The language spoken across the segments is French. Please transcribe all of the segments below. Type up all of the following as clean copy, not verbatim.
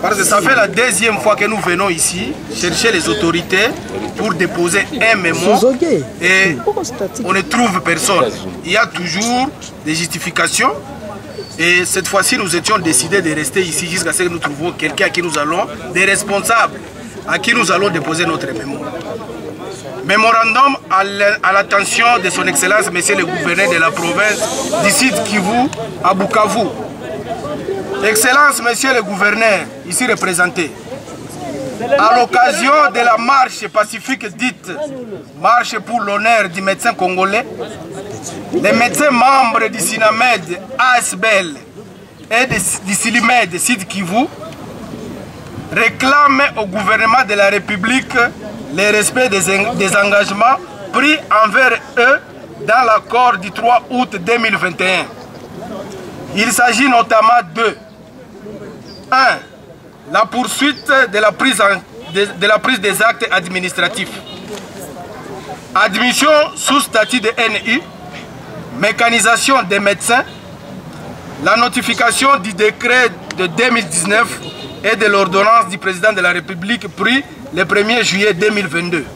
Parce que ça fait la deuxième fois que nous venons ici chercher les autorités pour déposer un mémo et on ne trouve personne. Il y a toujours des justifications et cette fois-ci nous étions décidés de rester ici jusqu'à ce que nous trouvions quelqu'un à qui nous allons, des responsables à qui nous allons déposer notre mémo. Mémorandum à l'attention de son excellence monsieur le gouverneur de la province du Sid Kivu à Bukavu. Excellence, monsieur le gouverneur, ici représenté, à l'occasion de la marche pacifique dite marche pour l'honneur du médecin congolais, les médecins membres du SYNAMED, ASBL et du Cilimèdes, Sid Kivu, réclament au gouvernement de la République le respect des engagements pris envers eux dans l'accord du 3 août 2021. Il s'agit notamment de 1. La poursuite de la prise des actes administratifs. Admission sous statut de NU, mécanisation des médecins, la notification du décret de 2019 et de l'ordonnance du président de la République pris le 1er juillet 2022.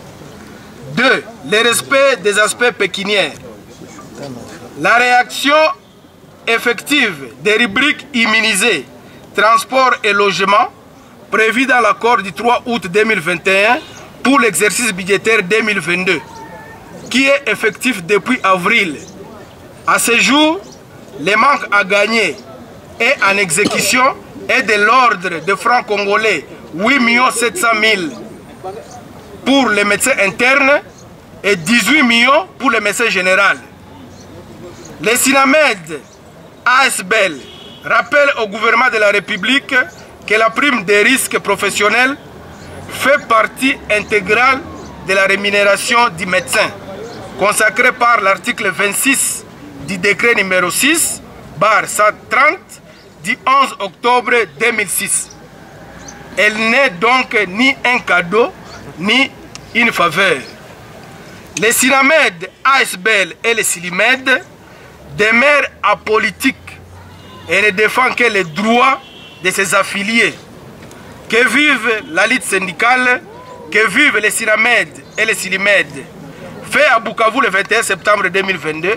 2. Le respect des aspects pécuniaires. La réaction effective des rubriques immunisées, transport et logement, prévues dans l'accord du 3 août 2021 pour l'exercice budgétaire 2022, qui est effectif depuis avril. À ce jour, les manques à gagner et en exécution est de l'ordre de francs congolais 8 700 000 pour les médecins internes et 18 millions pour les médecins généraux. Les Cinamèdes ASBL rappelle au gouvernement de la République que la prime des risques professionnels fait partie intégrale de la rémunération du médecin, consacrée par l'article 26 du décret numéro 6/130 du 11 octobre 2006. Elle n'est donc ni un cadeau ni une faveur. Les Cinamèdes, ASBL et les Cilimèdes demeure apolitique et ne défend que les droits de ses affiliés. Que vive la lutte syndicale, que vive les Synamèdes et les Cilimèdes. Fait à Bukavu le 21 septembre 2022.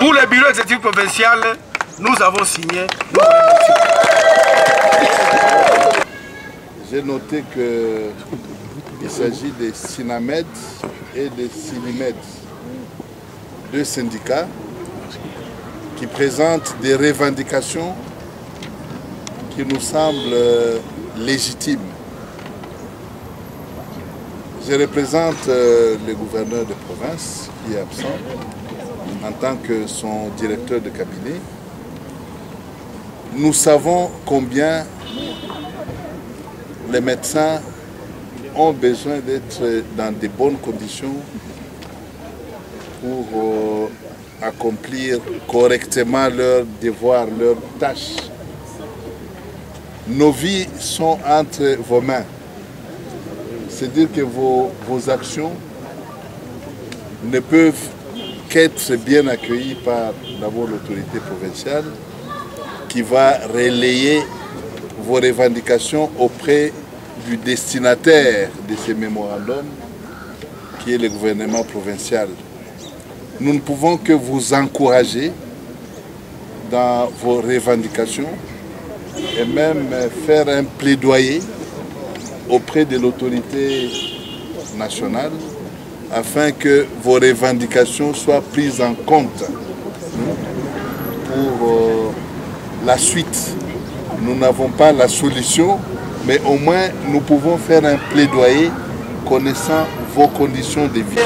Pour le bureau exécutif provincial, nous avons signé. J'ai noté qu'il s'agit des Synamèdes et des Cilimèdes, deux syndicats qui présente des revendications qui nous semblent légitimes. Je représente le gouverneur de province qui est absent en tant que son directeur de cabinet. Nous savons combien les médecins ont besoin d'être dans de bonnes conditions pour accomplir correctement leurs devoirs, leurs tâches. Nos vies sont entre vos mains. C'est-à-dire que vos actions ne peuvent qu'être bien accueillies par d'abord l'autorité provinciale qui va relayer vos revendications auprès du destinataire de ces mémorandums qui est le gouvernement provincial. Nous ne pouvons que vous encourager dans vos revendications et même faire un plaidoyer auprès de l'autorité nationale afin que vos revendications soient prises en compte pour la suite. Nous n'avons pas la solution, mais au moins nous pouvons faire un plaidoyer connaissant vos conditions de vie.